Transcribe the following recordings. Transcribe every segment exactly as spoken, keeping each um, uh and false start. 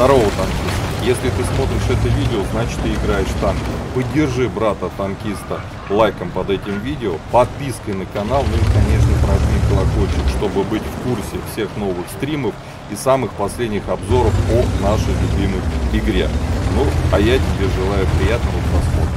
Здорово, танкист. Если ты смотришь это видео, значит ты играешь в танки. Поддержи брата-танкиста лайком под этим видео, подпиской на канал, ну и, конечно, прожми колокольчик, чтобы быть в курсе всех новых стримов и самых последних обзоров о нашей любимой игре. Ну, а я тебе желаю приятного просмотра.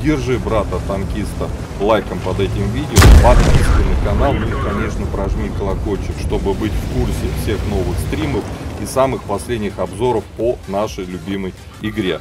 Поддержи брата-танкиста лайком под этим видео, подпиской на канал и, конечно, прожми колокольчик, чтобы быть в курсе всех новых стримов и самых последних обзоров по нашей любимой игре.